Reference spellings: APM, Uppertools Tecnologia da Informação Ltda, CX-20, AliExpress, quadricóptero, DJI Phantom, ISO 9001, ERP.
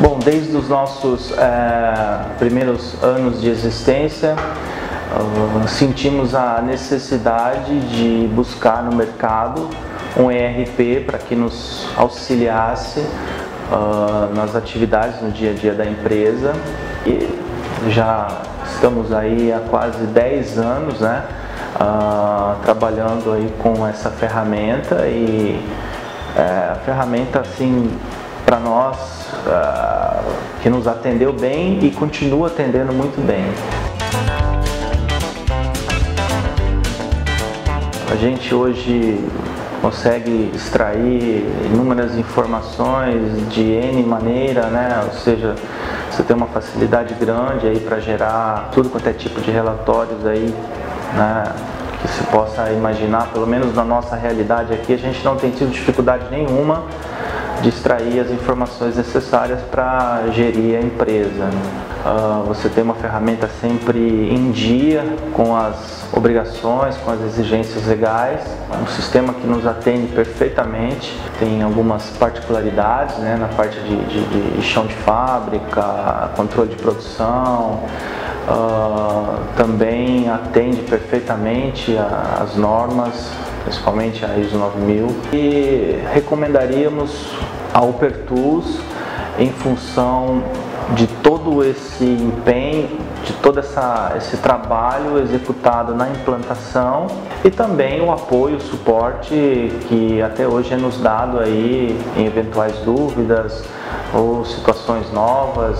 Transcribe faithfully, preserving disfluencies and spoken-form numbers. Bom, desde os nossos é, primeiros anos de existência, uh, sentimos a necessidade de buscar no mercado um E R P para que nos auxiliasse uh, nas atividades no dia a dia da empresa. E já estamos aí há quase dez anos, né, uh, trabalhando aí com essa ferramenta, e é, a ferramenta, assim, para nós, uh, que nos atendeu bem e continua atendendo muito bem. A gente hoje consegue extrair inúmeras informações de N maneira, né? Ou seja, você tem uma facilidade grande aí para gerar tudo quanto é tipo de relatórios aí, né, que se possa imaginar. Pelo menos na nossa realidade aqui, a gente não tem tido dificuldade nenhuma de extrair as informações necessárias para gerir a empresa. Uh, você tem uma ferramenta sempre em dia com as obrigações, com as exigências legais. Um sistema que nos atende perfeitamente. Tem algumas particularidades, né, na parte de, de, de chão de fábrica, controle de produção. Uh, também atende perfeitamente às normas, principalmente a ISO nove mil, e recomendaríamos a Uppertools em função de todo esse empenho, de todo essa, esse trabalho executado na implantação, e também o apoio, o suporte que até hoje é nos dado aí em eventuais dúvidas ou situações novas.